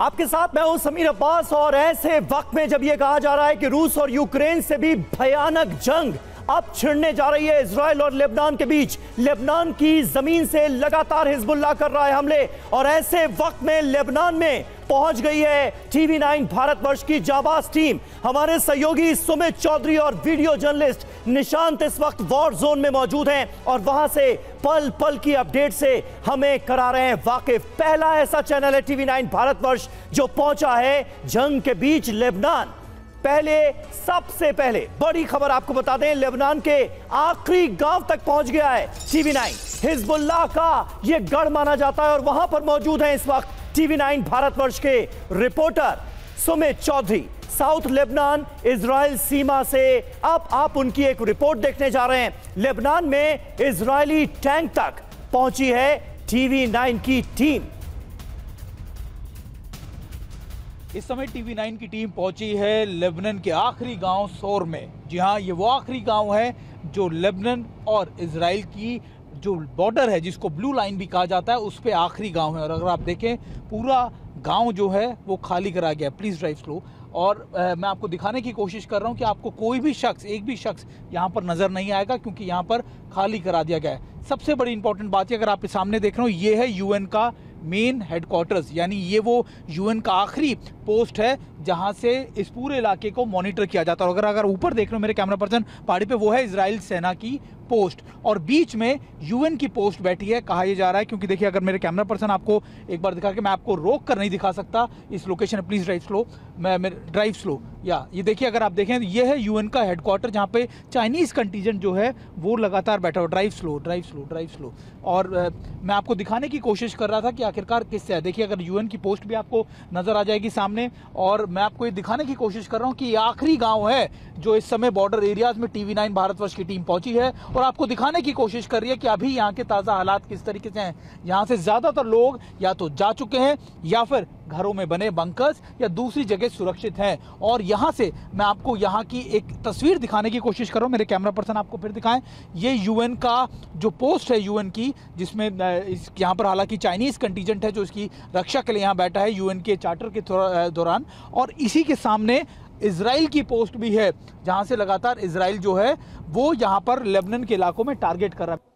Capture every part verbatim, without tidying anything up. आपके साथ मैं हूं समीर अब्बास। और ऐसे वक्त में जब यह कहा जा रहा है कि रूस और यूक्रेन से भी भयानक जंग अब छिड़ने जा रही है इजराइल और लेबनान के बीच, लेबनान की जमीन से लगातार हिजबुल्लाह कर रहा है हमले, और ऐसे वक्त में लेबनान में पहुंच गई है टीवी नाइन भारतवर्ष की जाबाज टीम। हमारे सहयोगी सुमित चौधरी और वीडियो जर्नलिस्ट निशांत इस वक्त वॉर जोन में मौजूद हैं और वहां से पल पल की अपडेट से हमें करा रहे हैं वाकिफ। पहला ऐसा चैनल है टीवी नाइन भारतवर्ष जो पहुंचा है जंग के बीच लेबनान। पहले सबसे पहले बड़ी खबर आपको बता दें, लेबनान के आखिरी गांव तक पहुंच गया है टीवी नाइन। हिजबुल्लाह का यह गढ़ माना जाता है और वहां पर मौजूद है इस वक्त टीवी नाइन भारतवर्ष के reporter Sumit Chaudhary. South Lebanon Israel सीमा से अब आप उनकी एक रिपोर्ट देखने जा रहे हैं। लेबनान में इजरायली टैंक तक पहुंची है टीवी नाइन की टीम। इस समय टीवी नाइन की टीम पहुंची है लेबनान के आखिरी गांव सोर में। जी हाँ, ये वो आखिरी गांव है जो लेबनान और इजराइल की जो बॉर्डर है, जिसको ब्लू लाइन भी कहा जाता है, उस पे आखिरी गांव है। और अगर आप देखें पूरा गांव जो है वो खाली करा गया है। Please drive slow. और आ, मैं आपको दिखाने की कोशिश कर रहा हूँ कि आपको कोई भी शख्स, एक भी शख्स यहाँ पर नज़र नहीं आएगा, क्योंकि यहाँ पर खाली करा दिया गया है। सबसे बड़ी इंपॉर्टेंट बात है, अगर आप सामने देख रहे हो, ये है यूएन का मेन हेडक्वार्टर्स, यानी ये वो यूएन का आखिरी पोस्ट है जहाँ से इस पूरे इलाके को मॉनिटर किया जाता है। और अगर अगर ऊपर देख रहे हो मेरे कैमरा पर्सन पहाड़ी पे, वो है इजराइल सेना की पोस्ट और बीच में यूएन की पोस्ट बैठी है, कहा यह जा रहा है। क्योंकि देखिए, अगर मेरे कैमरा पर्सन आपको एक बार दिखा के, मैं आपको रोक कर नहीं दिखा सकता इस लोकेशन। प्लीज़ ड्राइव स्लो, मैं ड्राइव स्लो। या ये देखिए, अगर आप देखें, ये है यूएन का हेडक्वार्टर जहाँ पे चाइनीज़ कंटीजेंट जो है वो लगातार बैठा हुआ। Drive slow drive slow drive slow. और आ, मैं आपको दिखाने की कोशिश कर रहा था कि आखिरकार किससे है। देखिए, अगर यूएन की पोस्ट भी आपको नज़र आ जाएगी सामने, और मैं आपको ये दिखाने की कोशिश कर रहा हूँ कि ये आखिरी गाँव है जो इस समय बॉर्डर एरियाज़ में टीवी नाइन भारतवर्ष की टीम पहुँची है और आपको दिखाने की कोशिश कर रही है कि अभी यहाँ के ताज़ा हालात किस तरीके से हैं। यहाँ से ज़्यादातर लोग या तो जा चुके हैं या फिर घरों में बने बंकर्स या दूसरी जगह सुरक्षित हैं। और यहाँ से मैं आपको यहाँ की एक तस्वीर दिखाने की कोशिश कर रहा हूँ। मेरे कैमरा पर्सन आपको फिर दिखाएं, ये यूएन का जो पोस्ट है यूएन की, जिसमें इस यहाँ पर हालांकि चाइनीज़ कंटीजेंट है जो इसकी रक्षा के लिए यहाँ बैठा है यूएन के चार्टर के दौरान। और इसी के सामने इजराइल की पोस्ट भी है जहाँ से लगातार इजराइल जो है वो यहाँ पर लेबनान के इलाकों में टारगेट कर रहा है।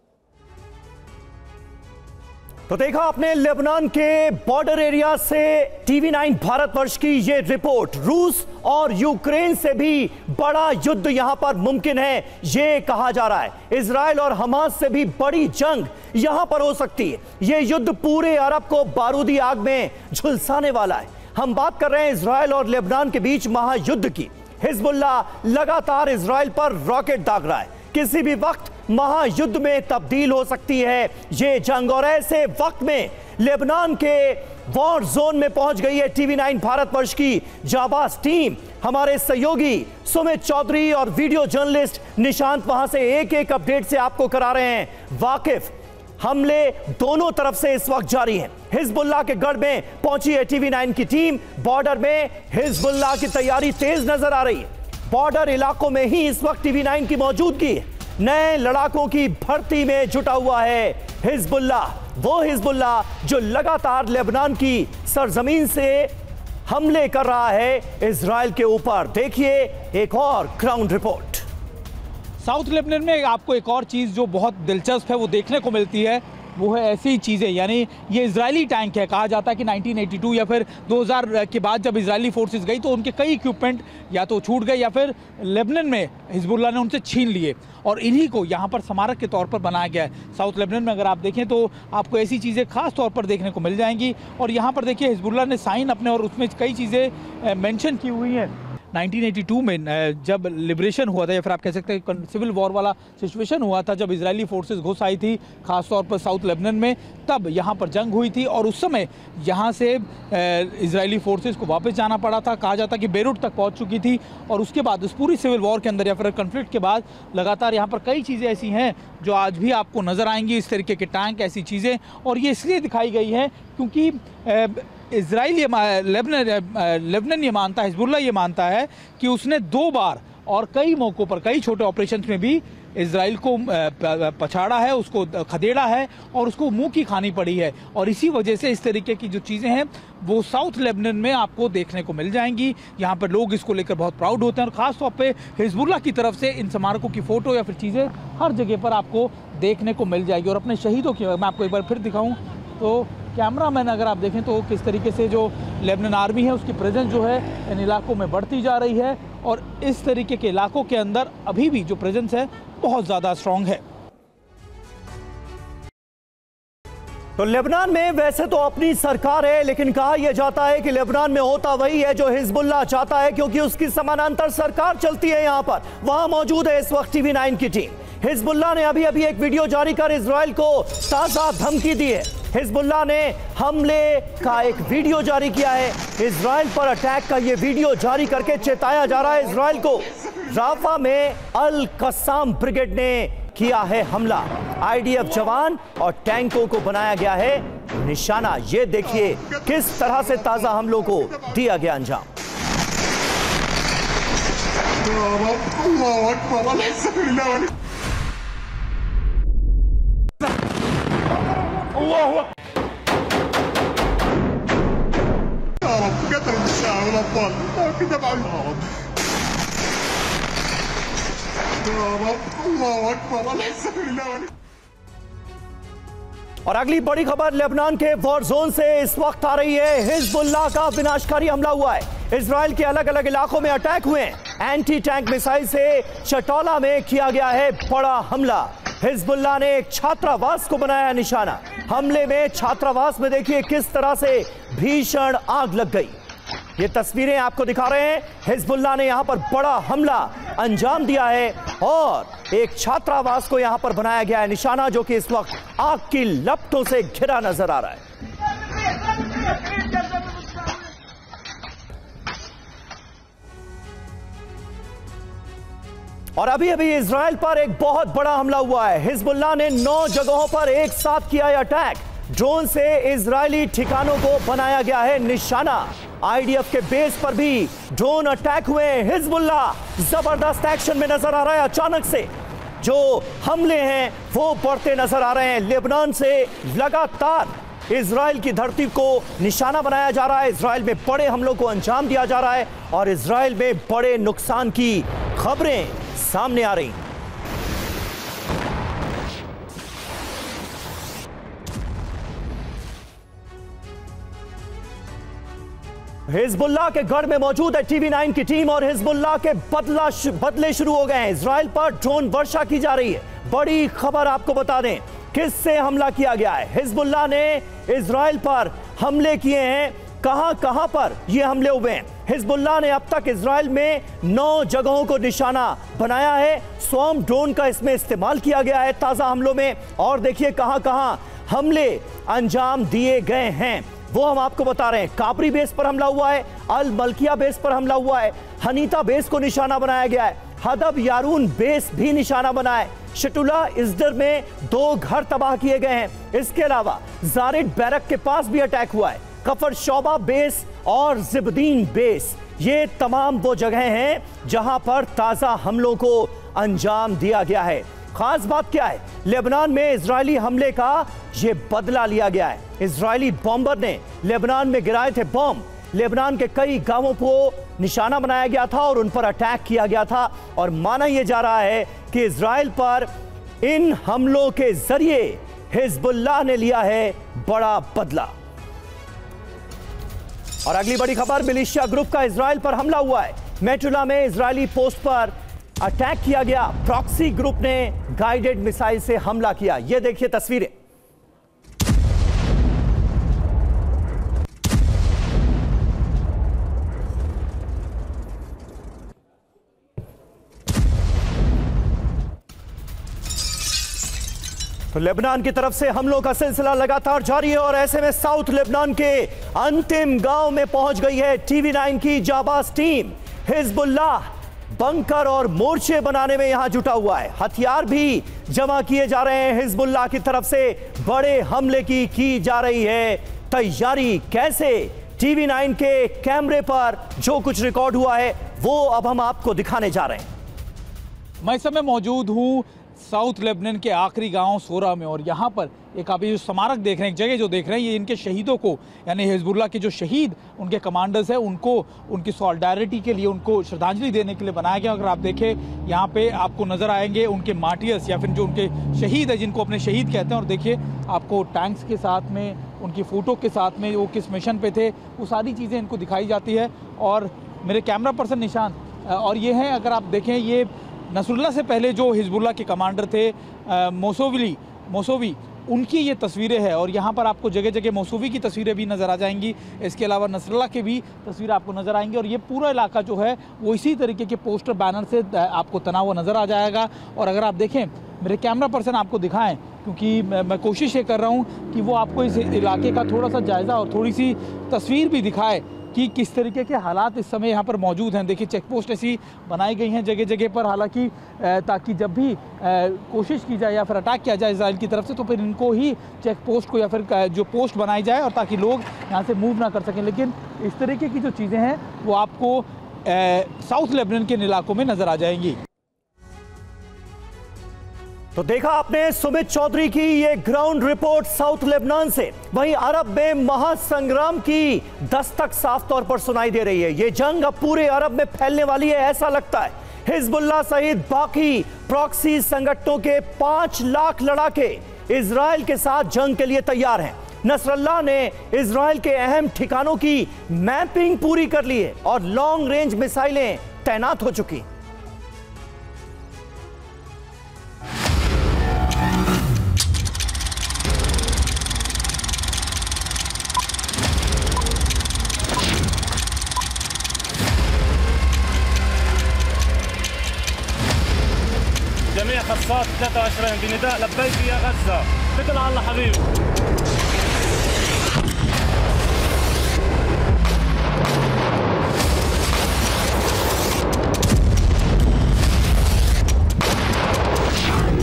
तो देखा आपने लेबनान के बॉर्डर एरिया से टीवी नाइन भारतवर्ष की ये रिपोर्ट। रूस और यूक्रेन से भी बड़ा युद्ध यहां पर मुमकिन है ये कहा जा रहा है। इजराइल और हमास से भी बड़ी जंग यहां पर हो सकती है। ये युद्ध पूरे अरब को बारूदी आग में झुलसाने वाला है। हम बात कर रहे हैं इजराइल और लेबनान के बीच महायुद्ध की। हिजबुल्लाह लगातार इजराइल पर रॉकेट दाग रहा है। किसी भी वक्त महायुद्ध में तब्दील हो सकती है ये जंग, और ऐसे वक्त में लेबनान के वॉर जोन में पहुंच गई है टीवी नाइन भारतवर्ष की जाबाज टीम। हमारे सहयोगी सुमित चौधरी और वीडियो जर्नलिस्ट निशांत वहां से एक एक अपडेट से आपको करा रहे हैं वाकिफ। हमले दोनों तरफ से इस वक्त जारी हैं। हिजबुल्लाह के गढ़ में पहुंची है टीवी नाइन की टीम। बॉर्डर में हिजबुल्लाह की तैयारी तेज नजर आ रही है। बॉर्डर इलाकों में ही इस वक्त टीवी नाइन की मौजूदगी है। नए लड़ाकों की भर्ती में जुटा हुआ है हिजबुल्लाह, वो हिजबुल्लाह जो लगातार लेबनान की सरजमीन से हमले कर रहा है इजराइल के ऊपर। देखिए एक और ग्राउंड रिपोर्ट। साउथ लेबनान में आपको एक और चीज़ जो बहुत दिलचस्प है वो देखने को मिलती है, वो है ऐसी चीज़ें, यानी ये इजरायली टैंक है। कहा जाता है कि नाइनटीन एटी टू या फिर दो हज़ार के बाद जब इजरायली फोर्सेस गई तो उनके कई इक्विपमेंट या तो छूट गए या फिर लेबनान में हिजबुल्लाह ने उनसे छीन लिए, और इन्हीं को यहाँ पर स्मारक के तौर पर बनाया गया है। साउथ लेबनान में अगर आप देखें तो आपको ऐसी चीज़ें खास तौर पर देखने को मिल जाएंगी। और यहाँ पर देखिए, हिजबुल्लाह ने साइन अपने, और उसमें कई चीज़ें मैंशन की हुई हैं। नाइनटीन एटी टू में जब लिबरेशन हुआ था, या फिर आप कह सकते हैं सिविल वॉर वाला सिचुएशन हुआ था, जब इजरायली फोर्सेस घुस आई थी खासतौर पर साउथ लेबनान में, तब यहाँ पर जंग हुई थी और उस समय यहाँ से इजरायली फोर्सेस को वापस जाना पड़ा था। कहा जाता कि बेरूट तक पहुँच चुकी थी। और उसके बाद उस पूरी सिविल वॉर के अंदर या फिर कन्फ्लिक्ट के बाद लगातार यहाँ पर कई चीज़ें ऐसी हैं जो आज भी आपको नज़र आएंगी, इस तरीके के टैंक, ऐसी चीज़ें। और ये इसलिए दिखाई गई हैं क्योंकि इजराइल ये लेबनान लेबनान ये मानता है, हिजबुल्लाह ये मानता है कि उसने दो बार और कई मौक़ों पर, कई छोटे ऑपरेशंस में भी इजराइल को पछाड़ा है, उसको खदेड़ा है और उसको मुंह की खानी पड़ी है। और इसी वजह से इस तरीके की जो चीज़ें हैं वो साउथ लेबनान में आपको देखने को मिल जाएंगी। यहाँ पर लोग इसको लेकर बहुत प्राउड होते हैं और ख़ासतौर पर हिजबुल्लाह की तरफ से इन स्मारकों की फ़ोटो या फिर चीज़ें हर जगह पर आपको देखने को मिल जाएगी। और अपने शहीदों की मैं आपको एक बार फिर दिखाऊँ तो कैमरा मैन अगर आप देखें तो किस तरीके से जो लेबनान आर्मी है उसकी प्रेजेंस जो है इन इलाकों में बढ़ती जा रही है और इस तरीके के इलाकों के अंदर अभी भी जो प्रेजेंस है बहुत ज़्यादा स्ट्रॉन्ग है। तो लेबनान में वैसे तो अपनी सरकार है, लेकिन कहा यह जाता है कि लेबनान में होता वही है जो हिजबुल्लाह चाहता है, क्योंकि उसकी समानांतर सरकार चलती है। यहाँ पर वहां मौजूद है इस वक्त टीवी नाइन की टीम। हिजबुल्लाह ने अभी अभी एक वीडियो जारी कर इसराइल को ताजा धमकी दी है। हिजबुल्लाह ने हमले का एक वीडियो जारी किया है। इसराइल पर अटैक का यह वीडियो जारी करके चेताया जा रहा है इसराइल को। राफा में अल कस्साम ब्रिगेड ने किया है हमला। आईडीएफ जवान और टैंकों को बनाया गया है निशाना। ये देखिए किस तरह से ताजा हमलों को दिया गया अंजाम। और अगली बड़ी खबर लेबनान के वॉर जोन से इस वक्त आ रही है। हिजबुल्लाह का विनाशकारी हमला हुआ है। इसराइल के अलग अलग इलाकों में अटैक हुए हैं। एंटी टैंक मिसाइल से चटोला में किया गया है बड़ा हमला। हिजबुल्लाह ने एक छात्रावास को बनाया निशाना। हमले में छात्रावास में देखिए किस तरह से भीषण आग लग गई। ये तस्वीरें आपको दिखा रहे हैं। हिजबुल्लाह ने यहाँ पर बड़ा हमला अंजाम दिया है और एक छात्रावास को यहाँ पर बनाया गया है निशाना, जो कि इस वक्त आग की लपटों से घिरा नजर आ रहा है। और अभी अभी इजराइल पर एक बहुत बड़ा हमला हुआ है। हिजबुल्लाह ने नौ जगहों पर एक साथ किया है अटैक। ड्रोन से इजरायली ठिकानों को बनाया गया है निशाना। आईडीएफ के बेस पर भी ड्रोन अटैक हुए। हिजबुल्लाह जबरदस्त एक्शन में नजर आ रहा है। अचानक से जो हमले हैं वो बढ़ते नजर आ रहे हैं। लेबनान से लगातार इजराइल की धरती को निशाना बनाया जा रहा है। इजराइल में बड़े हमलों को अंजाम दिया जा रहा है और इजराइल में बड़े नुकसान की खबरें सामने आ रही हैं। हिजबुल्लाह के गढ़ में मौजूद है टीवी नाइन की टीम और हिजबुल्लाह के बदला बदले शुरू हो गए हैं। इसराइल पर ड्रोन वर्षा की जा रही है। बड़ी खबर आपको बता दें किससे हमला किया गया है। हिजबुल्लाह ने इसराइल पर हमले किए हैं। कहां कहां पर ये हमले हुए हैं? हिजबुल्लाह ने अब तक इसराइल में नौ जगहों को निशाना बनाया है। स्वॉर्म ड्रोन का इसमें इस्तेमाल किया गया है ताज़ा हमलों में। और देखिए कहां कहां हमले अंजाम दिए गए हैं वो हम आपको बता रहे हैं। काबरी बेस पर हमला हुआ है, अल मलकिया बेस पर हमला हुआ है, हनीता बेस को निशाना बनाया गया है, हदब यारून बेस भी निशाना बना है, शटुला इजदर में दो घर तबाह किए गए हैं। इसके अलावा जारिड बैरक के पास भी अटैक हुआ है। कफर शोबा बेस और जिबदीन बेस, ये तमाम वो जगह हैं जहां पर ताज़ा हमलों को अंजाम दिया गया है। खास बात क्या है, लेबनान में इजरायली हमले का ये बदला लिया गया है। इजरायली बॉम्बर ने लेबनान में गिराए थे बॉम्ब। लेबनान के कई गांवों को निशाना बनाया गया था और उन पर अटैक किया गया था। और माना यह जा रहा है कि इजराइल पर इन हमलों के जरिए हिजबुल्लाह ने लिया है बड़ा बदला। और अगली बड़ी खबर, मिलिशिया ग्रुप का इजराइल पर हमला हुआ है। मेटुला में इजरायली पोस्ट पर अटैक किया गया। प्रॉक्सी ग्रुप ने गाइडेड मिसाइल से हमला किया। ये देखिए तस्वीरें। तो लेबनान की तरफ से हमलों का सिलसिला लगातार जारी है और ऐसे में साउथ लेबनान के अंतिम गांव में पहुंच गई है टीवी नाइन की जाबाज टीम। हिजबुल्लाह बंकर और मोर्चे बनाने में यहां जुटा हुआ है। हथियार भी जमा किए जा रहे हैं। हिजबुल्लाह की तरफ से बड़े हमले की की जा रही है तैयारी। कैसे? टीवी नाइन के कैमरे पर जो कुछ रिकॉर्ड हुआ है वो अब हम आपको दिखाने जा रहे हैं। मैं इस समय मौजूद हूं साउथ लेबनान के आखिरी गांव सोरा में। और यहाँ पर एक आप जो स्मारक देख रहे हैं, एक जगह जो देख रहे हैं, ये इनके शहीदों को यानी हिजबुल्लाह के जो शहीद उनके कमांडर्स हैं उनको उनकी सॉलिडारिटी के लिए, उनको श्रद्धांजलि देने के लिए बनाया गया। अगर आप देखें यहाँ पे आपको नज़र आएंगे उनके मार्टियर्स या फिर जो उनके शहीद है जिनको अपने शहीद कहते हैं। और देखिए आपको टैंक्स के साथ में उनकी फ़ोटो के साथ में वो किस मिशन पर थे वो सारी चीज़ें इनको दिखाई जाती है। और मेरे कैमरा पर्सन निशांत और ये हैं, अगर आप देखें ये नसरल्लाह से पहले जो हिजबुल्लाह के कमांडर थे मौसवी मौसवी उनकी ये तस्वीरें हैं। और यहाँ पर आपको जगह जगह मौसवी की तस्वीरें भी नज़र आ जाएंगी, इसके अलावा नसरल्लाह के भी तस्वीरें आपको नज़र आएंगी। और ये पूरा इलाका जो है वो इसी तरीके के पोस्टर बैनर से आपको तना हुआ नज़र आ जाएगा। और अगर आप देखें मेरे कैमरा पर्सन आपको दिखाएँ, क्योंकि मैं, मैं कोशिश ये कर रहा हूँ कि वो आपको इस इलाके का थोड़ा सा जायज़ा और थोड़ी सी तस्वीर भी दिखाए कि किस तरीके के हालात इस समय यहाँ पर मौजूद हैं। देखिए चेक पोस्ट ऐसी बनाई गई हैं जगह जगह पर, हालांकि ताकि जब भी कोशिश की जाए या फिर अटैक किया जाए इसराइल की तरफ से तो फिर इनको ही चेक पोस्ट को या फिर जो पोस्ट बनाई जाए और ताकि लोग यहाँ से मूव ना कर सकें। लेकिन इस तरीके की जो चीज़ें हैं वो आपको साउथ लेबनान के इलाकों में नज़र आ जाएंगी। तो देखा आपने सुमित चौधरी की ये ग्राउंड रिपोर्ट साउथ लेबनान से। वहीं अरब में महासंग्राम की दस्तक साफ तौर पर सुनाई दे रही है। ये जंग अब पूरे अरब में फैलने वाली है ऐसा लगता है। हिजबुल्लाह सहित बाकी प्रॉक्सी संगठनों के पांच लाख लड़ाके इजराइल के साथ जंग के लिए तैयार हैं। नसरल्लाह ने इजराइल के अहम ठिकानों की मैपिंग पूरी कर ली है और लॉन्ग रेंज मिसाइलें तैनात हो चुकी। ثلاثة وعشرين بنداء لبيك يا غزة اتكل على الله حبيبي.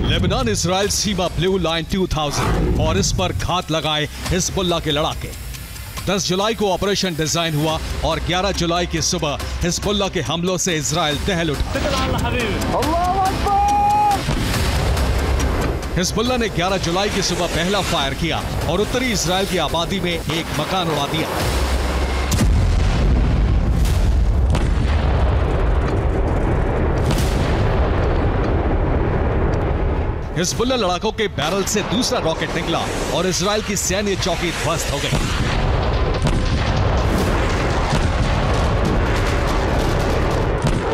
लेबनान इसराइल सीमा ब्लू लाइन दो हज़ार और इस पर घात लगाए हिजबुल्लाह के लड़ाके। दस जुलाई को ऑपरेशन डिजाइन हुआ और ग्यारह जुलाई की सुबह हिजबुल्लाह के हमलों से इसराइल दहल उठा। اتكل على الله حبيبي الله اكبر। हिजबुल्लाह ने ग्यारह जुलाई की सुबह पहला फायर किया और उत्तरी इजराइल की आबादी में एक मकान उड़ा दिया। हिजबुल्लाह लड़ाकों के बैरल से दूसरा रॉकेट निकला और इजराइल की सैन्य चौकी ध्वस्त हो गई।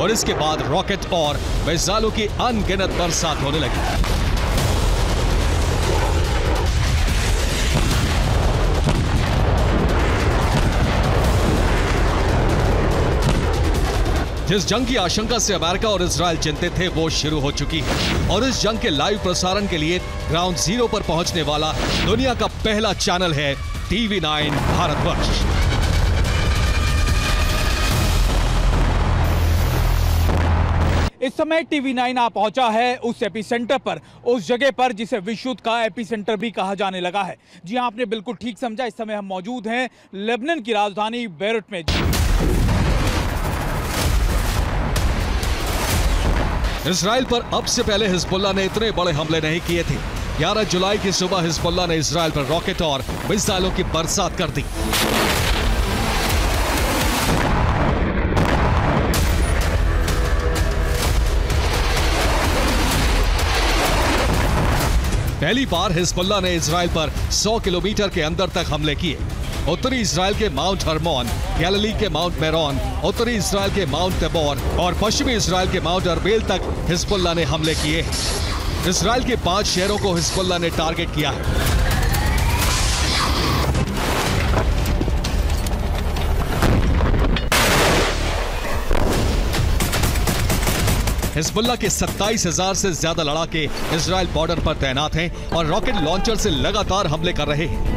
और इसके बाद रॉकेट और मिसाइलों की अनगिनत बरसात होने लगी। जिस जंग की आशंका से अमेरिका और इजराइल चिंतित थे वो शुरू हो चुकी है और इस जंग के लाइव प्रसारण के लिए ग्राउंड जीरो पर पहुंचने वाला दुनिया का पहला चैनल है टीवी नाइन भारतवर्ष। इस समय टीवी नाइन आ पहुंचा है उस एपिसेंटर पर, उस जगह पर जिसे विश्व युद्ध का एपिसेंटर भी कहा जाने लगा है। जी हाँ, आपने बिल्कुल ठीक समझा। इस समय हम मौजूद हैं लेबनान की राजधानी बेरूत में। इजराइल पर अब से पहले हिजबुल्लाह ने इतने बड़े हमले नहीं किए थे। ग्यारह जुलाई की सुबह हिजबुल्लाह ने इजराइल पर रॉकेट और मिसाइलों की बरसात कर दी। पहली बार हिजबुल्लाह ने इजराइल पर सौ किलोमीटर के अंदर तक हमले किए। उत्तरी इजराइल के माउंट हरमोन, गैलिली के माउंट मेरॉन, उत्तरी इजराइल के माउंट टेबोर और पश्चिमी इजराइल के माउंट अरबेल तक हिजबुल्लाह ने हमले किए। इजराइल के पांच शहरों को हिजबुल्लाह ने टारगेट किया है। हिजबुल्लाह के सत्ताईस हज़ार से ज्यादा लड़ाके इजराइल बॉर्डर पर तैनात हैं और रॉकेट लॉन्चर से लगातार हमले कर रहे हैं।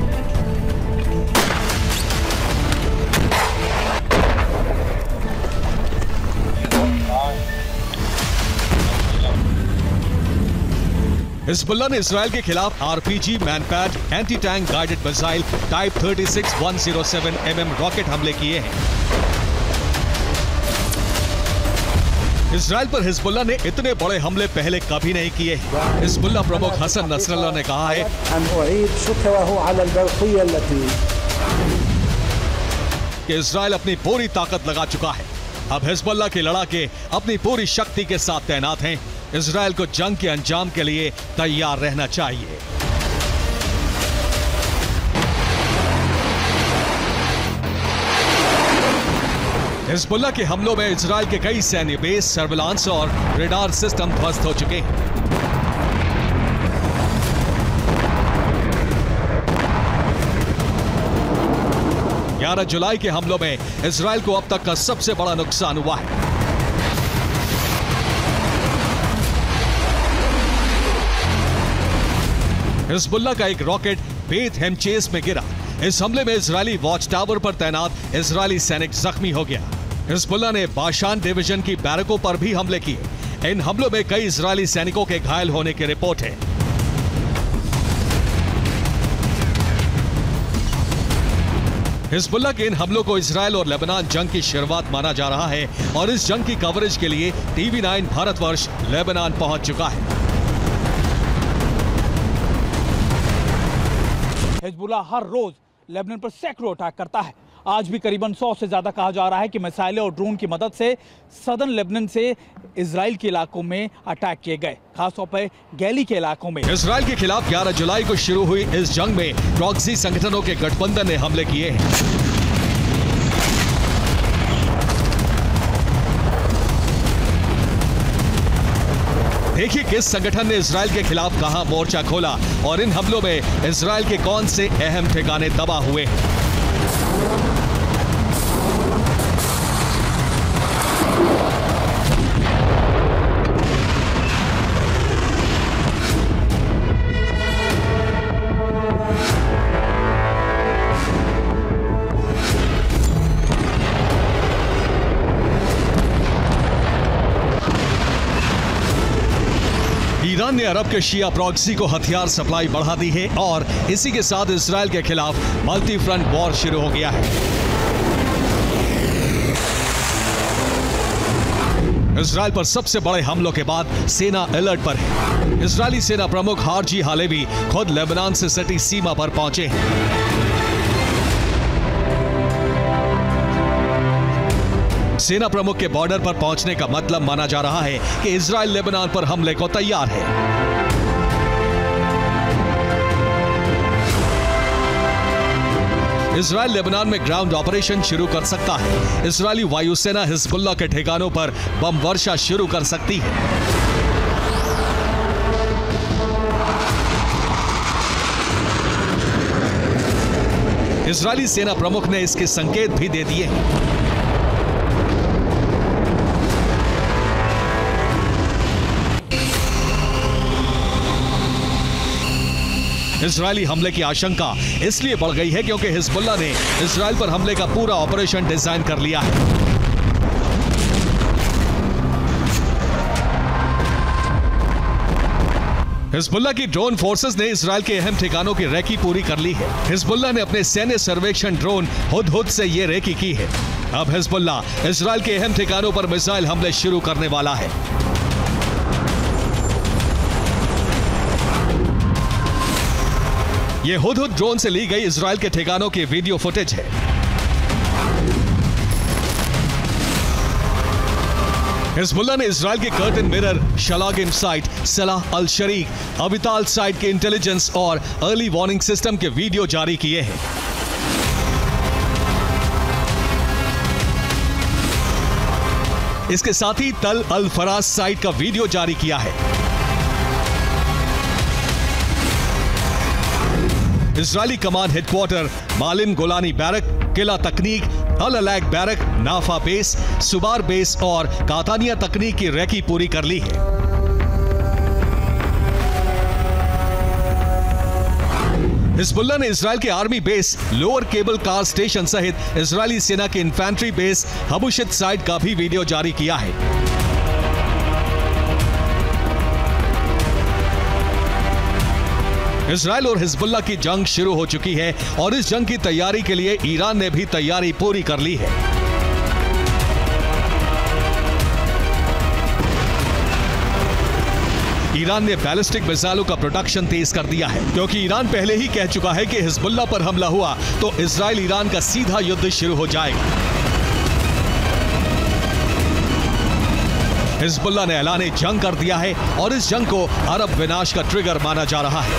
हिजबुल्लाह ने इजराइल के खिलाफ RPG, MANPAD, anti tank guided missile, type छत्तीस एक सौ सात एमएम रॉकेट हमले किए हैं। इसराइल पर हिजबुल्लाह ने इतने बड़े हमले पहले कभी नहीं किए। हिजबुल्लाह प्रमुख हसन नसरल्लाह ने कहा है कि इसराइल अपनी पूरी ताकत लगा चुका है, अब हिजबुल्लाह के लड़ाके अपनी पूरी शक्ति के साथ तैनात हैं। इसराइल को जंग के अंजाम के लिए तैयार रहना चाहिए। हिजबुल्लाह के हमलों में इसराइल के कई सैन्य बेस, सर्विलांस और रेडार सिस्टम ध्वस्त हो चुके हैं। ग्यारह जुलाई के हमलों में इसराइल को अब तक का सबसे बड़ा नुकसान हुआ है। हिजबुल्लाह का एक रॉकेट बेत हेमचेस में गिरा। इस हमले में इजरायली वॉच टावर पर तैनात इजरायली सैनिक जख्मी हो गया। हिजबुल्लाह ने बाशान डिवीजन की बैरकों पर भी हमले किए। इन हमलों में कई इजरायली सैनिकों के घायल होने की रिपोर्ट है। हिजबुल्लाह के इन हमलों को इजरायल और लेबनान जंग की शुरुआत माना जा रहा है और इस जंग की कवरेज के लिए टीवी नाइन भारतवर्ष लेबनान पहुंच चुका है। हिजबुल्लाह हर रोज लेबनान पर सैकड़ों अटैक करता है। आज भी करीबन सौ से ज़्यादा कहा जा रहा है कि मिसाइलें और ड्रोन की मदद से सदर्न लेबनान से इजराइल के इलाकों में अटैक किए गए, खासतौर पर गैली के इलाकों में। इजराइल के खिलाफ ग्यारह जुलाई को शुरू हुई इस जंग में प्रॉक्सी संगठनों के गठबंधन ने हमले किए हैं। देखिए किस संगठन ने इसराइल के खिलाफ कहां मोर्चा खोला और इन हमलों में इसराइल के कौन से अहम ठिकाने दबा हुए। ईरान ने अरब के शिया प्रॉक्सी को हथियार सप्लाई बढ़ा दी है और इसी के साथ इसराइल के खिलाफ मल्टी फ्रंट वॉर शुरू हो गया है। इसराइल पर सबसे बड़े हमलों के बाद सेना अलर्ट पर है। इसराइली सेना प्रमुख हारजी हालेवी खुद लेबनान से सटी सीमा पर पहुंचे हैं। सेना प्रमुख के बॉर्डर पर पहुंचने का मतलब माना जा रहा है कि इजराइल लेबनान पर हमले को तैयार है। इजराइल लेबनान में ग्राउंड ऑपरेशन शुरू कर सकता है। इजरायली वायुसेना हिजबुल्लाह के ठिकानों पर बम वर्षा शुरू कर सकती है। इजरायली सेना प्रमुख ने इसके संकेत भी दे दिए हैं। इजरायली हमले की आशंका इसलिए बढ़ गई है क्योंकि हिजबुल्लाह ने इजरायल पर हमले का पूरा ऑपरेशन डिजाइन कर लिया है। हिजबुल्लाह की ड्रोन फोर्सेस ने इजरायल के अहम ठिकानों की रेकी पूरी कर ली है। हिजबुल्लाह ने अपने सैन्य सर्वेक्षण ड्रोन हुदहुद से ये रेकी की है। अब हिजबुल्लाह इजरायल के अहम ठिकानों पर मिसाइल हमले शुरू करने वाला है। ये हुदहुद ड्रोन से ली गई इजरायल के ठिकानों की वीडियो फुटेज है। हिजबुल्लाह ने इजरायल के कर्टन मिरर, शलागिम साइट, सलाह अल शरीक, अबिताल साइट के इंटेलिजेंस और अर्ली वार्निंग सिस्टम के वीडियो जारी किए हैं। इसके साथ ही तल अल फराज साइट का वीडियो जारी किया है। इजरायली कमांड हेडक्वार्टर, मालिम गोलानी बैरक, किला तकनीक, अल अलैक बैरक, नाफा बेस, सुबार बेस और कातानिया तकनीक की रेकी पूरी कर ली है। हिजबुल्लाह ने इजरायल के army base, lower cable car station सहित इजरायली सेना के इन्फेंट्री बेस हबुशित साइट का भी वीडियो जारी किया है। इजरायल और हिजबुल्लाह की जंग शुरू हो चुकी है और इस जंग की तैयारी के लिए ईरान ने भी तैयारी पूरी कर ली है। ईरान ने बैलिस्टिक मिसाइलों का प्रोडक्शन तेज कर दिया है, क्योंकि ईरान पहले ही कह चुका है कि हिजबुल्लाह पर हमला हुआ तो इसराइल ईरान का सीधा युद्ध शुरू हो जाएगा। हिजबुल्लाह ने ऐलान जंग कर दिया है और इस जंग को अरब विनाश का ट्रिगर माना जा रहा है।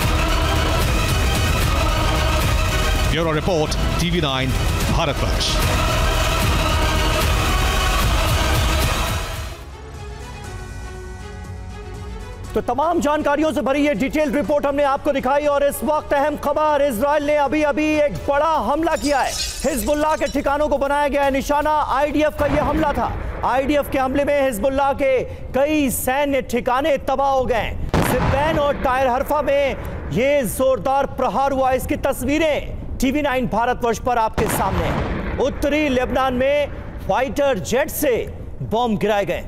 Bureau report, TV nine Bharatvarsh. तो तमाम जानकारियों से भरी ये डिटेल रिपोर्ट हमने आपको दिखाई और इस वक्त अहम खबर, इजराइल ने अभी अभी एक बड़ा हमला किया है। हिजबुल्लाह के ठिकानों को बनाया गया है निशाना। आईडीएफ का यह हमला था। आईडीएफ के हमले में हिजबुल्लाह के कई सैन्य ठिकाने तबाह हो गए। सिब्बैन और टायर हरफा में ये जोरदार प्रहार हुआ, इसकी तस्वीरें टीवी नाइन भारतवर्ष पर आपके सामने। उत्तरी लेबनान में फाइटर जेट से बॉम्ब गिराए गए।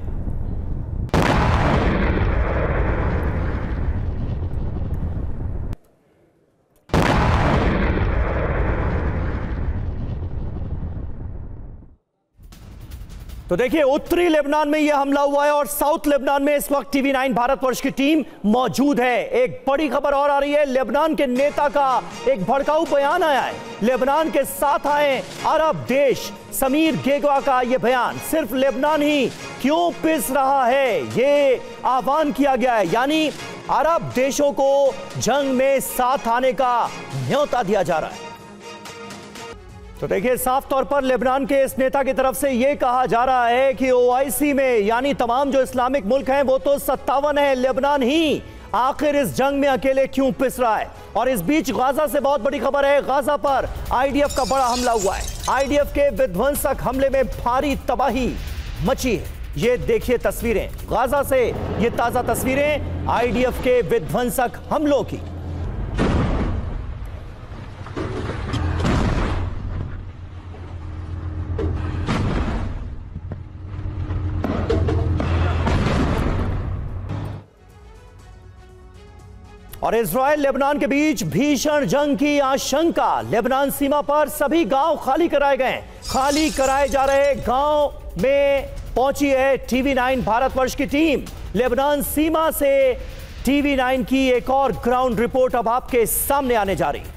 तो देखिए, उत्तरी लेबनान में यह हमला हुआ है और साउथ लेबनान में इस वक्त टीवी नाइन भारतवर्ष की टीम मौजूद है। एक बड़ी खबर और आ रही है, लेबनान के नेता का एक भड़काऊ बयान आया है। लेबनान के साथ आए अरब देश, समीर गेगवा का यह बयान। सिर्फ लेबनान ही क्यों पिस रहा है, ये आह्वान किया गया है। यानी अरब देशों को जंग में साथ आने का न्योता दिया जा रहा है। तो देखिए, साफ तौर पर लेबनान के इस नेता की तरफ से यह कहा जा रहा है कि ओआईसी में, यानी तमाम जो इस्लामिक मुल्क हैं वो तो सत्तावन है, लेबनान ही आखिर इस जंग में अकेले क्यों पिस रहा है। और इस बीच गाजा से बहुत बड़ी खबर है। गाजा पर आईडीएफ का बड़ा हमला हुआ है। आईडीएफ के विध्वंसक हमले में भारी तबाही मची है। ये देखिए तस्वीरें गाजा से, ये ताजा तस्वीरें आईडीएफ के विध्वंसक हमलों की। और इजराइल लेबनान के बीच भीषण जंग की आशंका। लेबनान सीमा पर सभी गांव खाली कराए गए। खाली कराए जा रहे गांव में पहुंची है टीवी नाइन भारतवर्ष की टीम। लेबनान सीमा से टीवी नाइन की एक और ग्राउंड रिपोर्ट अब आपके सामने आने जा रही है।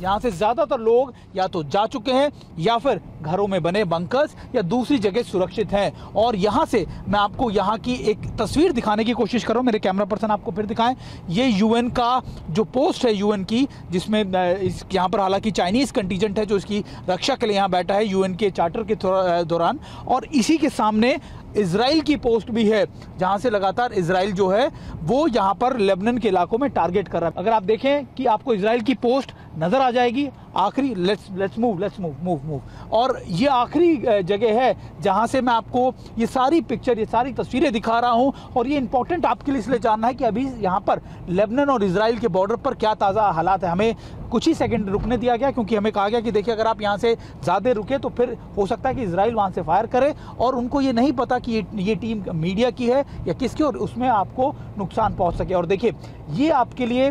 यहाँ से ज्यादातर लोग या तो जा चुके हैं या फिर घरों में बने बंकर्स या दूसरी जगह सुरक्षित हैं। और यहाँ से मैं आपको यहाँ की एक तस्वीर दिखाने की कोशिश कर रहा हूँ। मेरे कैमरा पर्सन आपको फिर दिखाएं, ये यूएन का जो पोस्ट है, यूएन की, जिसमें इस यहाँ पर हालांकि चाइनीज़ कंटीजेंट है जो इसकी रक्षा के लिए यहाँ बैठा है यूएन के चार्टर के दौरान। और इसी के सामने इजराइल की पोस्ट भी है, जहाँ से लगातार इजराइल जो है वो यहाँ पर लेबनान के इलाकों में टारगेट कर रहा है। अगर आप देखें कि आपको इजराइल की पोस्ट नज़र आ जाएगी आखिरी। Let's let's move let's move move move और ये आखिरी जगह है जहाँ से मैं आपको ये सारी पिक्चर, ये सारी तस्वीरें दिखा रहा हूँ। और ये इंपॉर्टेंट आपके लिए इसलिए जानना है कि अभी यहाँ पर लेबनान और इजराइल के बॉर्डर पर क्या ताज़ा हालात है। हमें कुछ ही सेकंड रुकने दिया गया क्योंकि हमें कहा गया कि देखिए, अगर आप यहाँ से ज़्यादा रुके तो फिर हो सकता है कि इजराइल वहाँ से फायर करे। और उनको ये नहीं पता कि ये, ये टीम मीडिया की है या किसकी, और उसमें आपको नुकसान पहुँच सके। और देखिए, ये आपके लिए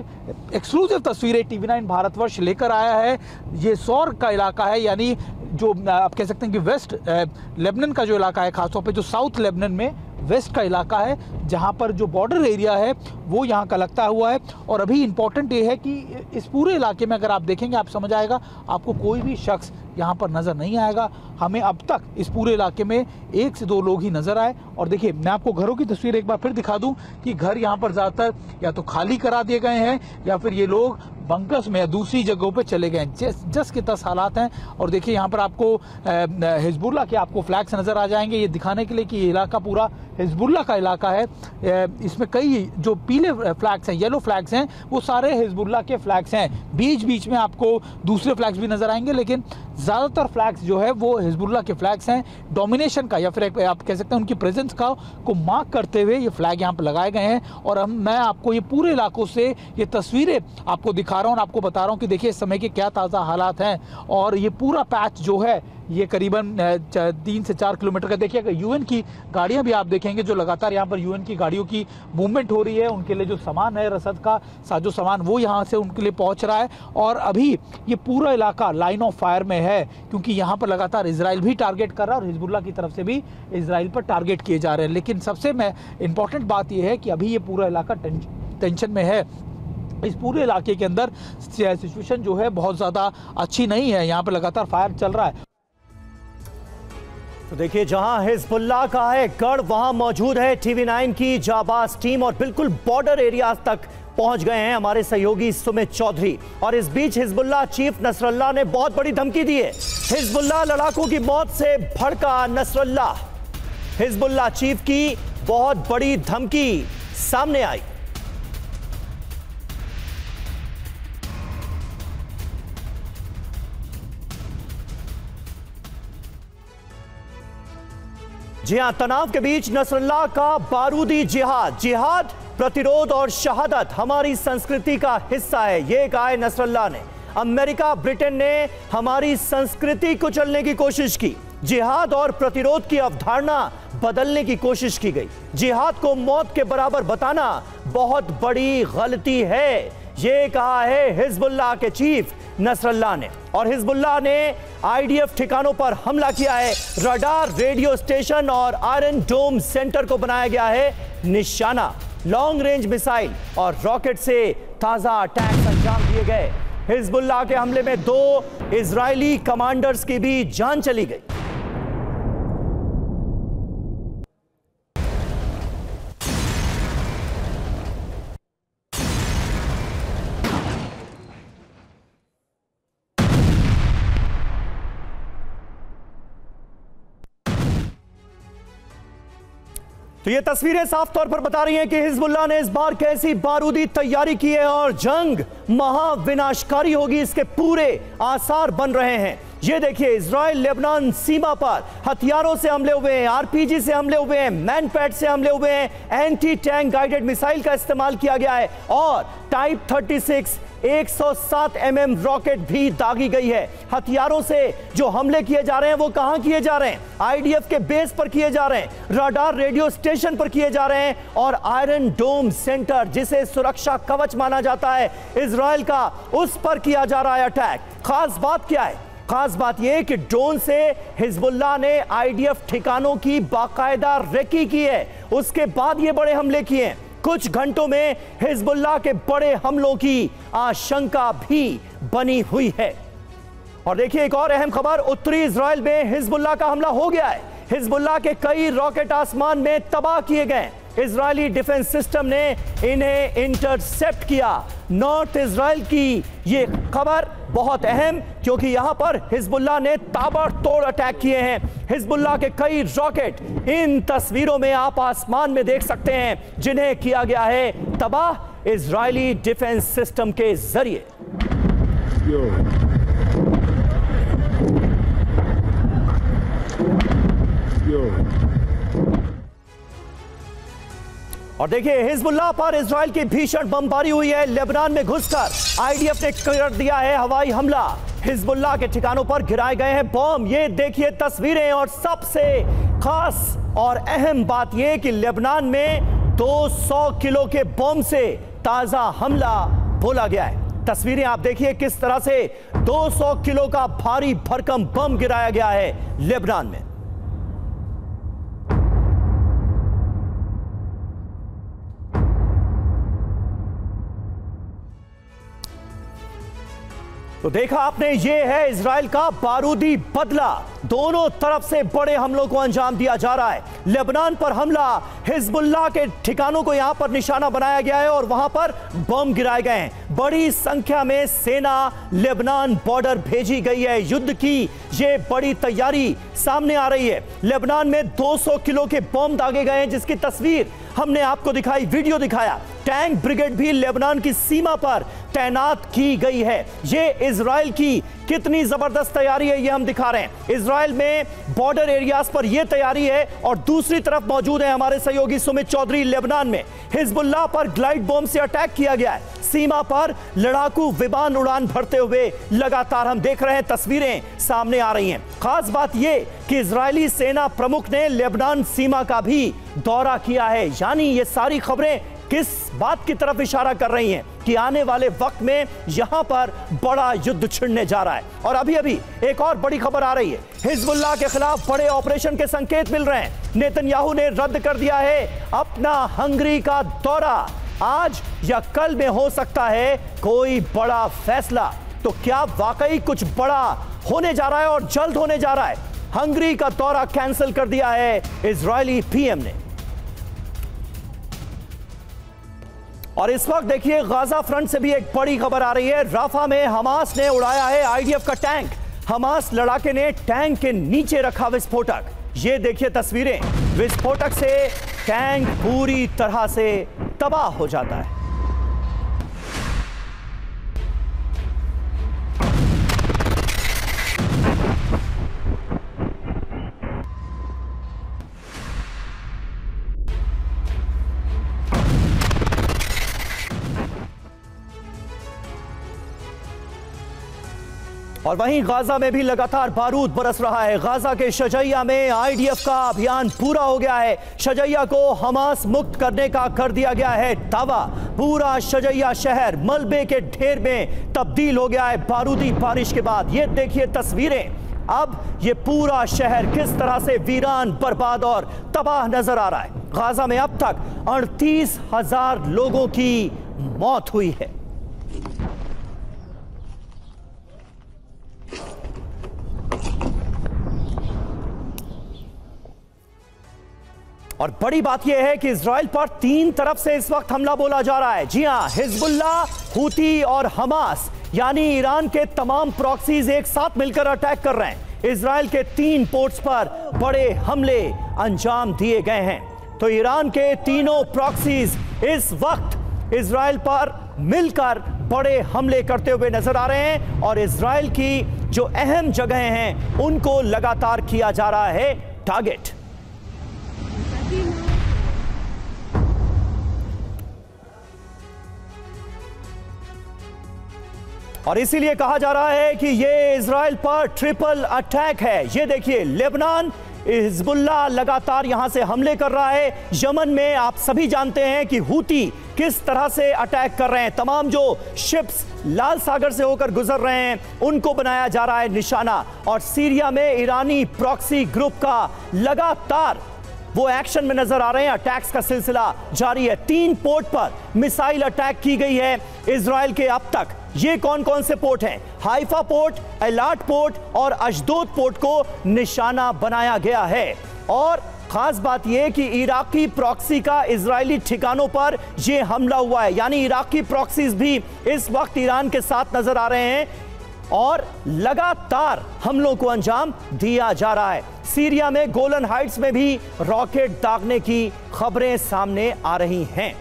एक्सक्लूसिव तस्वीरें टीवी नाइन भारतवर्ष लेकर आया है। ये सौर का इलाका है, यानी जो आप कह सकते हैं कि वेस्ट लेबनान का जो इलाका है, खासतौर पे जो साउथ लेबनान में वेस्ट का इलाका है, जहाँ पर जो बॉर्डर एरिया है वो यहाँ का लगता हुआ है। और अभी इम्पॉर्टेंट ये है कि इस पूरे इलाके में अगर आप देखेंगे, आप समझ आएगा, आपको कोई भी शख्स यहाँ पर नज़र नहीं आएगा। हमें अब तक इस पूरे इलाके में एक से दो लोग ही नज़र आए। और देखिए, मैं आपको घरों की तस्वीर एक बार फिर दिखा दूं कि घर यहाँ पर ज़्यादातर या तो खाली करा दिए गए हैं या फिर ये लोग बंकर्स में या दूसरी जगहों पे चले गए। जस जस के तस हालात हैं। और देखिए, यहाँ पर आपको हिजबुल्लाह के आपको फ्लैग्स नज़र आ जाएंगे, ये दिखाने के लिए कि ये इलाका पूरा हिजबुल्लाह का इलाका है। इसमें कई जो पीले फ्लैग्स हैं, येलो फ्लैग्स हैं, वो सारे हिजबुल्लाह के फ्लैग्स हैं। बीच बीच में आपको दूसरे फ्लैग्स भी नज़र आएंगे, लेकिन ज़्यादातर फ्लैग्स जो है वो हिजबुल्लाह के फ्लैग्स हैं। डोमिनेशन का या फिर एक आप कह सकते हैं उनकी प्रेजेंस का को मार्क करते हुए ये फ्लैग यहाँ पर लगाए गए हैं। और हम मैं आपको ये पूरे इलाकों से ये तस्वीरें आपको दिखा रहा हूँ और आपको बता रहा हूँ कि देखिए इस समय के क्या ताज़ा हालात हैं। और ये पूरा पैच जो है ये करीबन तीन से चार किलोमीटर का। देखिए, यूएन की गाड़ियां भी आप देखेंगे जो लगातार यहाँ पर यूएन उनकी गाड़ियों की मूवमेंट हो रही है, उनके लिए जो सामान है रसद का साजो सामान वो यहाँ से उनके लिए पहुँच रहा है। और अभी ये पूरा इलाका लाइन ऑफ फायर में है क्योंकि यहाँ पर लगातार इजराइल भी टारगेट कर रहा है और हिजबुल्लाह की तरफ से भी इजराइल पर टारगेट किए जा रहे हैं। लेकिन सबसे मैं इंपॉर्टेंट बात यह है कि अभी ये पूरा इलाका टेंशन में है। इस पूरे इलाके के अंदर सिचुएशन जो है बहुत ज़्यादा अच्छी नहीं है, यहाँ पर लगातार फायर चल रहा है। तो देखिए जहां हिजबुल्लाह का है कड़ वहां मौजूद है टीवी नाइन की जाबाज टीम और बिल्कुल बॉर्डर एरियाज तक पहुंच गए हैं हमारे सहयोगी सुमित चौधरी। और इस बीच हिजबुल्लाह चीफ नसरल्लाह ने बहुत बड़ी धमकी दी है। हिजबुल्लाह लड़ाकों की मौत से भड़का नसरल्लाह, हिजबुल्लाह चीफ की बहुत बड़ी धमकी सामने आई। जी हां, तनाव के बीच नसरल्लाह का बारूदी जिहाद, जिहाद प्रतिरोध और शहादत हमारी संस्कृति का हिस्सा है, ये कहा है नसरल्लाह ने। अमेरिका ब्रिटेन ने हमारी संस्कृति को कुचलने की कोशिश की, जिहाद और प्रतिरोध की अवधारणा बदलने की कोशिश की गई। जिहाद को मौत के बराबर बताना बहुत बड़ी गलती है, ये कहा है हिजबुल्लाह के चीफ नसरल्लाह ने। और हिजबुल्लाह ने आईडीएफ ठिकानों पर हमला किया है, रडार रेडियो स्टेशन और आयरन डोम सेंटर को बनाया गया है निशाना। लॉन्ग रेंज मिसाइल और रॉकेट से ताजा अटैक अंजाम दिए गए। हिजबुल्लाह के हमले में दो इजरायली कमांडर्स की भी जान चली गई। तो ये तस्वीरें साफ तौर पर बता रही हैं कि हिजबुल्लाह ने इस बार कैसी बारूदी तैयारी की है और जंग महाविनाशकारी होगी, इसके पूरे आसार बन रहे हैं। ये देखिए इजराइल लेबनान सीमा पर हथियारों से हमले हुए हैं, आरपीजी से हमले हुए हैं, मैनपैड से हमले हुए हैं, एंटी टैंक गाइडेड मिसाइल का इस्तेमाल किया गया है और टाइप थर्टी सिक्स एक सौ सात एम एम रॉकेट भी दागी गई है। हथियारों से जो हमले किए जा रहे हैं वो कहां किए जा रहे हैं? आईडीएफ के बेस पर किए जा रहे हैं, राडार रेडियो स्टेशन पर किए जा रहे हैं और आयरन डोम सेंटर जिसे सुरक्षा कवच माना जाता है इजराइल का, उस पर किया जा रहा है अटैक। खास बात क्या है? खास बात यह कि ड्रोन से हिजबुल्लाह ने आईडीएफ ठिकानों की बाकायदा रेकी की है, उसके बाद ये बड़े हमले किए हैं। कुछ घंटों में हिजबुल्लाह के बड़े हमलों की आशंका भी बनी हुई है। और देखिए एक और अहम खबर, उत्तरी इजराइल में हिजबुल्लाह का हमला हो गया है। हिजबुल्लाह के कई रॉकेट आसमान में तबाह किए गए, इजरायली डिफेंस सिस्टम ने इन्हें इंटरसेप्ट किया। नॉर्थ इजराइल की ये खबर बहुत अहम क्योंकि यहां पर हिजबुल्लाह ने ताबड़तोड़ अटैक किए हैं। हिजबुल्लाह के कई रॉकेट इन तस्वीरों में आप आसमान में देख सकते हैं जिन्हें किया गया है तबाह इजरायली डिफेंस सिस्टम के जरिए। यो। यो। और देखिए हिजबुल्लाह पर इजराइल की भीषण बमबारी हुई है। लेबनान में घुसकर आईडीएफ ने कर दिया है हवाई हमला, हिजबुल्लाह के ठिकानों पर गिराए गए हैं बम। ये देखिए तस्वीरें। और सबसे खास और अहम बात यह कि लेबनान में दो सौ किलो के बम से ताजा हमला बोला गया है। तस्वीरें आप देखिए किस तरह से दो सौ किलो का भारी भरकम बम गिराया गया है लेबनान में। तो देखा आपने, ये है इजराइल का बारूदी बदला, दोनों तरफ से बड़े हमलों को अंजाम दिया जा रहा है। लेबनान पर हमला, हिजबुल्लाह के ठिकानों को यहां पर निशाना बनाया गया है और वहां पर बम गिराए गए हैं। बड़ी संख्या में सेना लेबनान बॉर्डर भेजी गई है। युद्ध की ये बड़ी तैयारी सामने आ रही है। लेबनान में दो सौ किलो के बम दागे गए हैं जिसकी तस्वीर हमने आपको दिखाई, वीडियो दिखाया। टैंक ब्रिगेड भी लेबनान की सीमा पर तैनात की गई है। ये इजराइल की कितनी जबरदस्त तैयारी है ये हम दिखा रहे हैं। इजराइल में बॉर्डर एरियाज पर यह तैयारी है और दूसरी तरफ मौजूद है हमारे सहयोगी सुमित चौधरी। लेबनान में हिजबुल्लाह पर ग्लाइड बॉम्ब से अटैक किया गया है। सीमा पर लड़ाकू विमान उड़ान भरते हुए लगातार हम देख रहे हैं, तस्वीरें सामने आ रही हैं। खास बात यह कि इजरायली सेना प्रमुख ने लेबनान सीमा का भी दौरा किया है। यानी ये सारी खबरें किस बात की तरफ इशारा कर रही हैं कि आने वाले वक्त में यहां पर बड़ा युद्ध छिड़ने जा रहा है। और अभी अभी एक और बड़ी खबर आ रही है, हिजबुल्लाह के खिलाफ बड़े ऑपरेशन के संकेत मिल रहे हैं। नेतन्याहू ने रद्द कर दिया है अपना हंगरी का दौरा। आज या कल में हो सकता है कोई बड़ा फैसला। तो क्या वाकई कुछ बड़ा होने जा रहा है और जल्द होने जा रहा है? हंगरी का दौरा कैंसिल कर दिया है इजरायली पीएम ने। और इस वक्त देखिए गाजा फ्रंट से भी एक बड़ी खबर आ रही है। राफा में हमास ने उड़ाया है आईडीएफ का टैंक। हमास लड़ाके ने टैंक के नीचे रखा विस्फोटक। ये देखिए तस्वीरें, विस्फोटक से टैंक पूरी तरह से तबाह हो जाता है। और वहीं गाजा में भी लगातार बारूद बरस रहा है। गाजा के शजैया में आईडीएफ का अभियान पूरा हो गया है। शजैया को हमास मुक्त करने का कर दिया गया है दावा। पूरा शजैया शहर मलबे के ढेर में तब्दील हो गया है बारूदी बारिश के बाद। ये देखिए तस्वीरें, अब ये पूरा शहर किस तरह से वीरान, बर्बाद और तबाह नजर आ रहा है। गाजा में अब तक अड़तीस हजार लोगों की मौत हुई है। और बड़ी बात यह है कि इजराइल पर तीन तरफ से इस वक्त हमला बोला जा रहा है। जी हां, हिजबुल्लाह, हूती और हमास यानी ईरान के तमाम प्रॉक्सीज एक साथ मिलकर अटैक कर रहे हैं। इजराइल के तीन पोर्ट्स पर बड़े हमले अंजाम दिए गए हैं। तो ईरान के तीनों प्रॉक्सीज इस वक्त इजराइल पर मिलकर बड़े हमले करते हुए नजर आ रहे हैं और इजराइल की जो अहम जगहें हैं उनको लगातार किया जा रहा है टारगेट। और इसीलिए कहा जा रहा है कि यह इजराइल पर ट्रिपल अटैक है। यह देखिए, लेबनान, हिजबुल्लाह लगातार यहां से हमले कर रहा है। यमन में आप सभी जानते हैं कि हूती किस तरह से अटैक कर रहे हैं। तमाम जो शिप्स लाल सागर से होकर गुजर रहे हैं उनको बनाया जा रहा है निशाना। और सीरिया में ईरानी प्रॉक्सी ग्रुप का लगातार वो एक्शन में नजर आ रहे हैं। अटैक्स का सिलसिला जारी है। तीन पोर्ट पर मिसाइल अटैक की गई है इजराइल के अब तक। ये कौन कौन से पोर्ट हैं? हाइफा पोर्ट, एलाट पोर्ट और अश्दोद पोर्ट को निशाना बनाया गया है। और खास बात यह कि इराकी प्रॉक्सी का इजरायली ठिकानों पर यह हमला हुआ है। यानी इराकी प्रॉक्सीज भी इस वक्त ईरान के साथ नजर आ रहे हैं और लगातार हमलों को अंजाम दिया जा रहा है। सीरिया में गोलन हाइट्स में भी रॉकेट दागने की खबरें सामने आ रही हैं।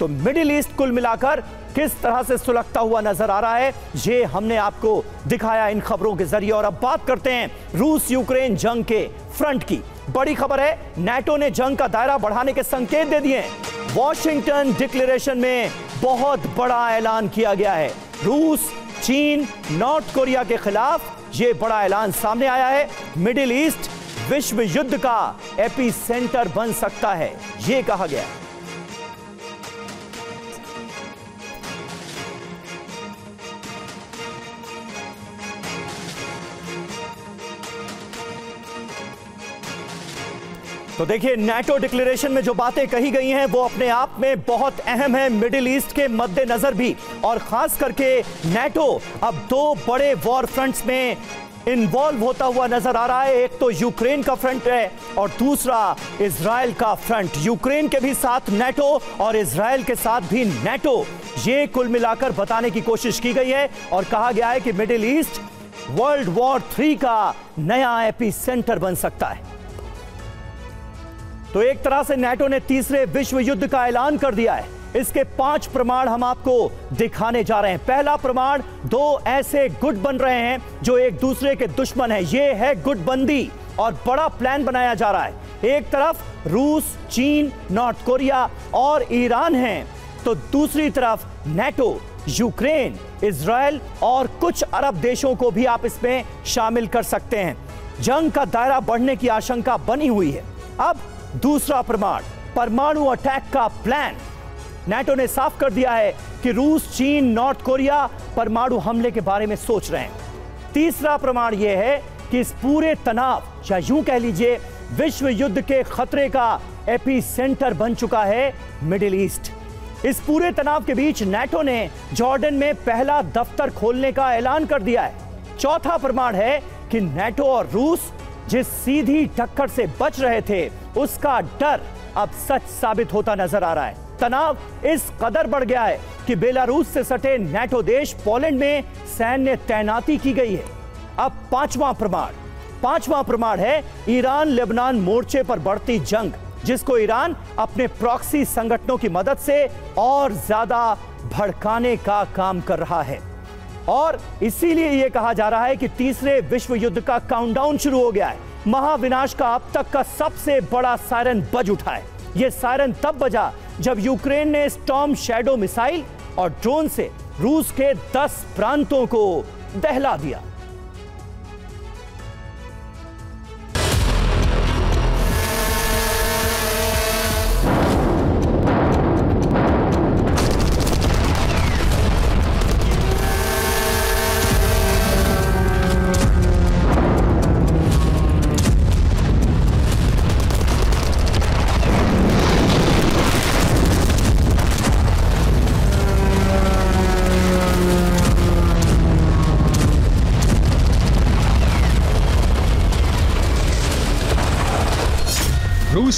तो मिडिल ईस्ट कुल मिलाकर किस तरह से सुलगता हुआ नजर आ रहा है ये हमने आपको दिखाया इन खबरों के जरिए। और अब बात करते हैं रूस यूक्रेन जंग के फ्रंट की। बड़ी खबर है, नाटो ने जंग का दायरा बढ़ाने के संकेत दे दिए। वॉशिंगटन डिक्लेरेशन में बहुत बड़ा ऐलान किया गया है। रूस, चीन, नॉर्थ कोरिया के खिलाफ यह बड़ा ऐलान सामने आया है। मिडिल ईस्ट विश्व युद्ध का एपिसेंटर बन सकता है यह कहा गया है। तो देखिए, नाटो डिक्लेरेशन में जो बातें कही गई हैं वो अपने आप में बहुत अहम है मिडिल ईस्ट के मद्देनजर भी। और खास करके नाटो अब दो बड़े वॉर फ्रंट्स में इन्वॉल्व होता हुआ नजर आ रहा है। एक तो यूक्रेन का फ्रंट है और दूसरा इजराइल का फ्रंट। यूक्रेन के भी साथ नाटो और इजराइल के साथ भी नाटो, ये कुल मिलाकर बताने की कोशिश की गई है। और कहा गया है कि Middle East World War three का नया एपिसेंटर बन सकता है। तो एक तरह से नाटो ने तीसरे विश्व युद्ध का ऐलान कर दिया है। इसके पांच प्रमाण हम आपको दिखाने जा रहे हैं। पहला प्रमाण, दो ऐसे गुट बन रहे हैं जो एक दूसरे के दुश्मन हैं। यह है गुटबंदी और बड़ा प्लान बनाया जा रहा है। एक तरफ रूस, चीन, नॉर्थ कोरिया और ईरान हैं, तो दूसरी तरफ नेटो, यूक्रेन, इजरायल और कुछ अरब देशों को भी आप इसमें शामिल कर सकते हैं। जंग का दायरा बढ़ने की आशंका बनी हुई है। अब दूसरा प्रमाण, परमाणु अटैक का प्लान। नेटो ने साफ कर दिया है कि रूस, चीन, नॉर्थ कोरिया परमाणु हमले के बारे में सोच रहे हैं। तीसरा प्रमाण यह है कि इस पूरे तनाव, या यूं कह लीजिए विश्व युद्ध के खतरे का एपिसेंटर बन चुका है मिडिल ईस्ट। इस पूरे तनाव के बीच नेटो ने जॉर्डन में पहला दफ्तर खोलने का ऐलान कर दिया है। चौथा प्रमाण है कि नेटो और रूस जिस सीधी टक्कर से बच रहे थे, उसका डर अब सच साबित होता नजर आ रहा है। तनाव इस कदर बढ़ गया है कि बेलारूस से सटे नेटो देश पोलैंड में सैन्य तैनाती की गई है। अब पांचवा प्रमाण, पांचवा प्रमाण है ईरान लेबनान मोर्चे पर बढ़ती जंग, जिसको ईरान अपने प्रॉक्सी संगठनों की मदद से और ज्यादा भड़काने का काम कर रहा है। और इसीलिए यह कहा जा रहा है कि तीसरे विश्व युद्ध का काउंटडाउन शुरू हो गया है। महाविनाश का अब तक का सबसे बड़ा सायरन बज उठा है। यह सायरन तब बजा जब यूक्रेन ने स्टॉर्म शैडो मिसाइल और ड्रोन से रूस के दस प्रांतों को दहला दिया।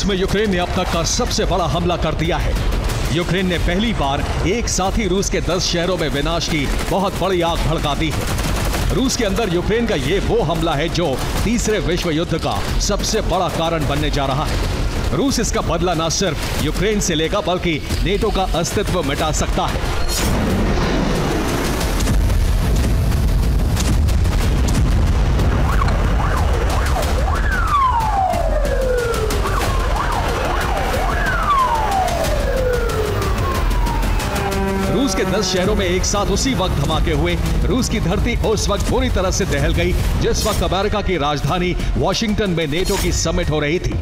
में यूक्रेन ने अब तक का सबसे बड़ा हमला कर दिया है। यूक्रेन ने पहली बार एक साथ ही रूस के दस शहरों में विनाश की बहुत बड़ी आग भड़का दी है। रूस के अंदर यूक्रेन का ये वो हमला है जो तीसरे विश्व युद्ध का सबसे बड़ा कारण बनने जा रहा है। रूस इसका बदला न सिर्फ यूक्रेन से लेगा बल्कि नेटो का अस्तित्व मिटा सकता है। दस शहरों में एक साथ उसी वक्त धमाके हुए। रूस की धरती उस वक्त पूरी तरह से दहल गई जिस वक्त अमेरिका की राजधानी वॉशिंगटन में नेटो की समिट हो रही थी।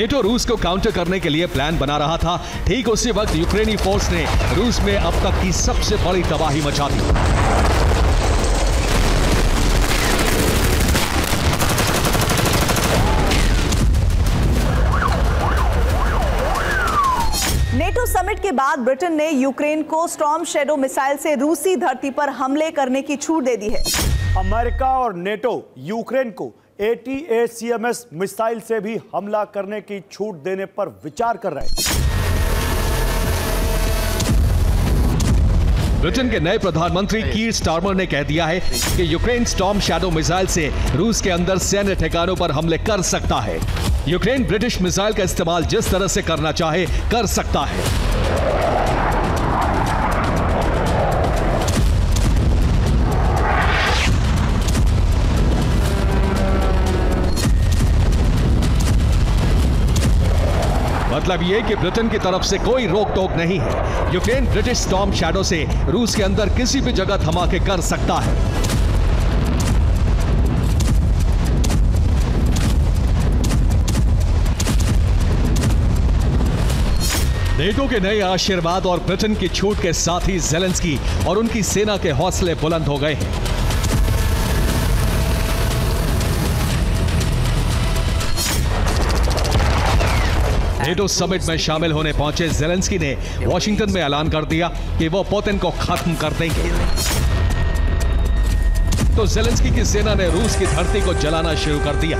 नेटो रूस को काउंटर करने के लिए प्लान बना रहा था। ठीक उसी वक्त यूक्रेनी फोर्स ने रूस में अब तक की सबसे बड़ी तबाही मचा दी। समिट के बाद ब्रिटेन ने यूक्रेन को स्टॉर्म शैडो मिसाइल से रूसी धरती पर हमले करने की छूट दे दी है। अमेरिका और नेटो यूक्रेन को A T A C M S missile से भी हमला करने की छूट देने पर विचार कर रहे हैं। ब्रिटेन के नए प्रधानमंत्री कीर स्टार्मर ने कह दिया है कि यूक्रेन स्टॉर्म शैडो मिसाइल से रूस के अंदर सैन्य ठिकानों पर हमले कर सकता है। यूक्रेन ब्रिटिश मिसाइल का इस्तेमाल जिस तरह से करना चाहे कर सकता है। मतलब ये कि ब्रिटेन की तरफ से कोई रोक टोक नहीं है। यूक्रेन ब्रिटिश स्टॉर्म शैडो से रूस के अंदर किसी भी जगह धमाके कर सकता है। नेटो के नए आशीर्वाद और ब्रिटेन की छूट के साथ ही जेलेंस्की और उनकी सेना के हौसले बुलंद हो गए हैं। नेटो समिट में शामिल होने पहुंचे जेलेंस्की ने वॉशिंगटन में ऐलान कर दिया कि वो पुतिन को खत्म कर देंगे। तो जेलेंस्की की सेना ने रूस की धरती को जलाना शुरू कर दिया।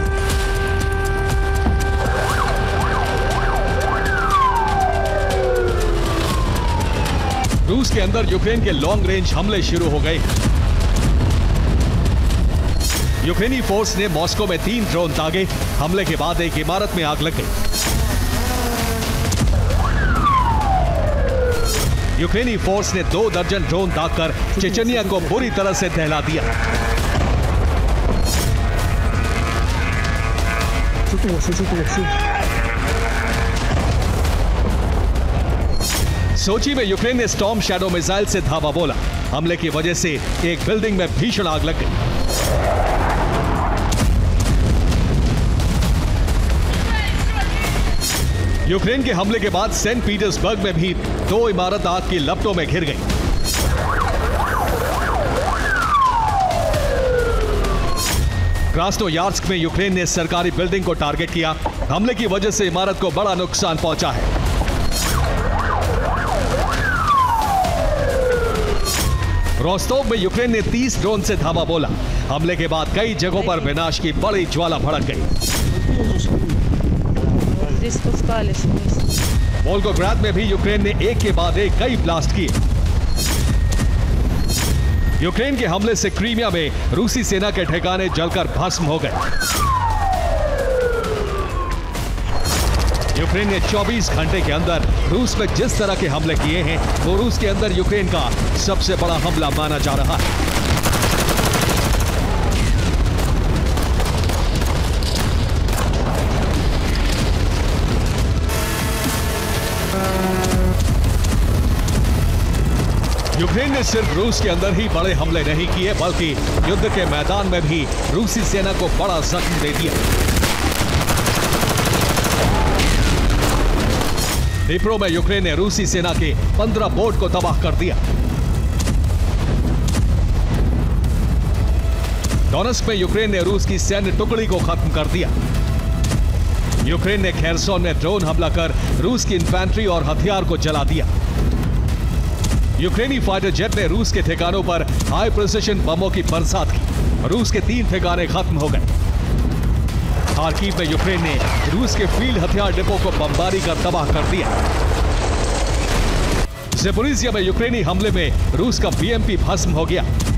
रूस जिसके अंदर यूक्रेन के लॉन्ग रेंज हमले शुरू हो गए। यूक्रेनी फोर्स ने मॉस्को में तीन ड्रोन दागे। हमले के बाद एक इमारत में आग लग गई। यूक्रेनी फोर्स ने दो दर्जन ड्रोन दागकर चेचनिया को बुरी तरह से दहला दिया। सोची में यूक्रेन ने स्टॉर्म शैडो मिसाइल से धावा बोला। हमले की वजह से एक बिल्डिंग में भीषण आग लग गई। यूक्रेन के हमले के बाद सेंट पीटर्सबर्ग में भी दो इमारत आग की लपटों में घिर गई। क्रास्नोयार्स्क में यूक्रेन ने सरकारी बिल्डिंग को टारगेट किया। हमले की वजह से इमारत को बड़ा नुकसान पहुंचा है। रोस्तोव में यूक्रेन ने तीस ड्रोन से धावा बोला। हमले के बाद कई जगहों पर विनाश की बड़ी ज्वाला भड़क गई। वोल्गोग्राद में भी यूक्रेन ने एक के बाद एक कई ब्लास्ट किए। यूक्रेन के हमले से क्रीमिया में रूसी सेना के ठिकाने जलकर भस्म हो गए। यूक्रेन ने चौबीस घंटे के अंदर रूस में जिस तरह के हमले किए हैं वो रूस के अंदर यूक्रेन का सबसे बड़ा हमला माना जा रहा है। यूक्रेन ने सिर्फ रूस के अंदर ही बड़े हमले नहीं किए बल्कि युद्ध के मैदान में भी रूसी सेना को बड़ा जख्म दे दिया। दीप्रो में यूक्रेन ने रूसी सेना के पंद्रह बोट को तबाह कर दिया। डोनेट्स्क में यूक्रेन ने रूस की सैन्य टुकड़ी को खत्म कर दिया। यूक्रेन ने खेरसोन में ड्रोन हमला कर रूस की इन्फेंट्री और हथियार को जला दिया। यूक्रेनी फाइटर जेट ने रूस के ठिकानों पर हाई प्रिसिशन बमों की बरसात की। रूस के तीन ठिकाने खत्म हो गए। खार्किव में यूक्रेन ने रूस के फील्ड हथियार डिपो को बमबारी कर तबाह कर दिया। ज़ेपोरिजिया में यूक्रेनी हमले में रूस का बीएमपी भस्म हो गया।